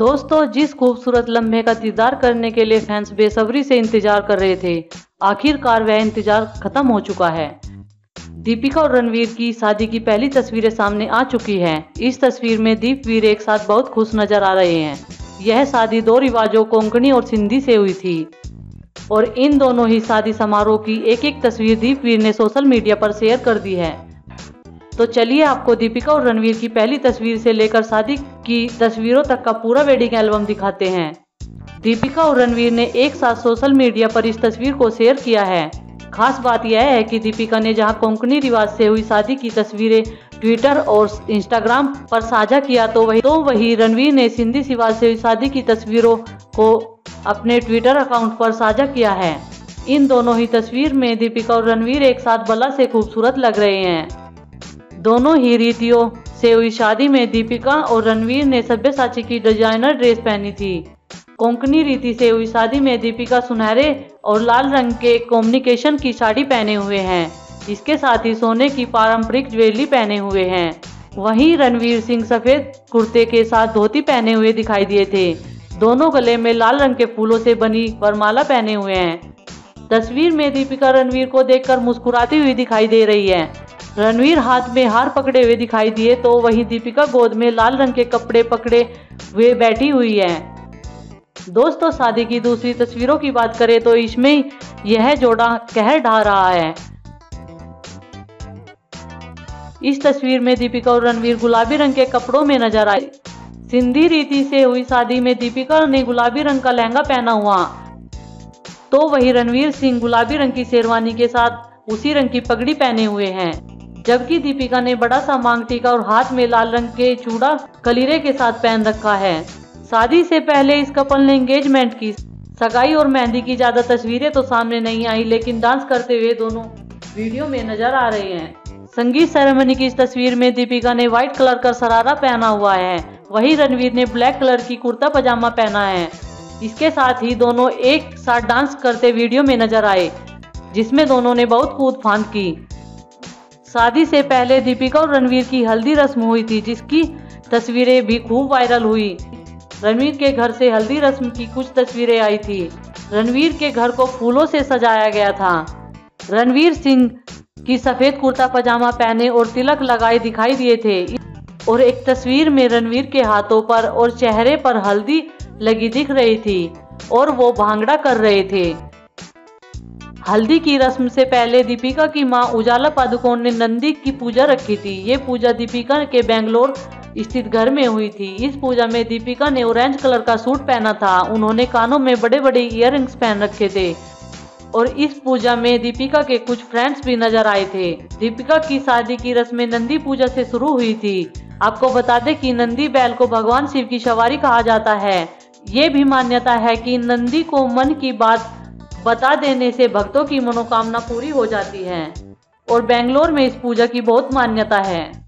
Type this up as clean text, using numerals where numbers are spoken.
दोस्तों, जिस खूबसूरत लम्हे का इंतजार करने के लिए फैंस बेसब्री से इंतजार कर रहे थे, आखिरकार वह इंतजार खत्म हो चुका है। दीपिका और रणवीर की शादी की पहली तस्वीरें सामने आ चुकी हैं। इस तस्वीर में दीपवीर एक साथ बहुत खुश नजर आ रहे हैं। यह शादी दो रिवाजों कोंकणी और सिंधी से हुई थी और इन दोनों ही शादी समारोह की एक तस्वीर दीपवीर ने सोशल मीडिया पर शेयर कर दी है। तो चलिए आपको दीपिका और रणवीर की पहली तस्वीर से लेकर शादी की तस्वीरों तक का पूरा वेडिंग एल्बम दिखाते हैं। दीपिका और रणवीर ने एक साथ सोशल मीडिया पर इस तस्वीर को शेयर किया है। खास बात यह है कि दीपिका ने जहां कोंकणी रिवाज से हुई शादी की तस्वीरें ट्विटर और इंस्टाग्राम पर साझा किया, तो वही रणवीर ने सिंधी रिवाज से हुई शादी की तस्वीरों को अपने ट्विटर अकाउंट पर साझा किया है। इन दोनों ही तस्वीर में दीपिका और रणवीर एक साथ भला से खूबसूरत लग रहे हैं। दोनों ही रीतियों से हुई शादी में दीपिका और रणवीर ने सभ्यसाची की डिजाइनर ड्रेस पहनी थी। कोंकणी रीति से हुई शादी में दीपिका सुनहरे और लाल रंग के कॉम्बिनेशन की साड़ी पहने हुए हैं। इसके साथ ही सोने की पारंपरिक ज्वेलरी पहने हुए हैं। वहीं रणवीर सिंह सफेद कुर्ते के साथ धोती पहने हुए दिखाई दिए थे। दोनों गले में लाल रंग के फूलों से बनी वरमाला पहने हुए हैं। तस्वीर में दीपिका रणवीर को देखकर मुस्कुराती हुई दिखाई दे रही है। रणवीर हाथ में हार पकड़े हुए दिखाई दिए, तो वहीं दीपिका गोद में लाल रंग के कपड़े पकड़े हुए बैठी हुई है। दोस्तों, शादी की दूसरी तस्वीरों की बात करें तो इसमें यह जोड़ा कहर ढा रहा है। इस तस्वीर में दीपिका और रणवीर गुलाबी रंग के कपड़ों में नजर आए। सिंधी रीति से हुई शादी में दीपिका ने गुलाबी रंग का लहंगा पहना हुआ, तो वहीं रणवीर सिंह गुलाबी रंग की शेरवानी के साथ उसी रंग की पगड़ी पहने हुए हैं, जबकि दीपिका ने बड़ा सा मांग टीका और हाथ में लाल रंग के चूड़ा कलीरे के साथ पहन रखा है। शादी से पहले इस कपल ने एंगेजमेंट की सगाई और मेहंदी की ज्यादा तस्वीरें तो सामने नहीं आई, लेकिन डांस करते हुए दोनों वीडियो में नजर आ रहे हैं। संगीत सेरेमनी की इस तस्वीर में दीपिका ने व्हाइट कलर का शरारा पहना हुआ है, वहीं रणवीर ने ब्लैक कलर की कुर्ता पजामा पहना है। इसके साथ ही दोनों एक साथ डांस करते वीडियो में नजर आए, जिसमें दोनों ने बहुत कूद फांद की। शादी से पहले दीपिका और रणवीर की हल्दी रस्म हुई थी, जिसकी तस्वीरें भी खूब वायरल हुई। रणवीर के घर से हल्दी रस्म की कुछ तस्वीरें आई थी। रणवीर के घर को फूलों से सजाया गया था। रणवीर सिंह की सफेद कुर्ता पजामा पहने और तिलक लगाए दिखाई दिए थे और एक तस्वीर में रणवीर के हाथों पर और चेहरे पर हल्दी लगी दिख रही थी और वो भांगड़ा कर रहे थे। हल्दी की रस्म से पहले दीपिका की मां उजाला पादुकोण ने नंदी की पूजा रखी थी। ये पूजा दीपिका के बेंगलोर स्थित घर में हुई थी। इस पूजा में दीपिका ने ऑरेंज कलर का सूट पहना था। उन्होंने कानों में बड़े बड़े ईयररिंग्स पहन रखे थे और इस पूजा में दीपिका के कुछ फ्रेंड्स भी नजर आए थे। दीपिका की शादी की रस्में नंदी पूजा से शुरू हुई थी। आपको बता दें कि नंदी बैल को भगवान शिव की सवारी कहा जाता है। ये भी मान्यता है कि नंदी को मन की बात बता देने से भक्तों की मनोकामना पूरी हो जाती है और बेंगलोर में इस पूजा की बहुत मान्यता है।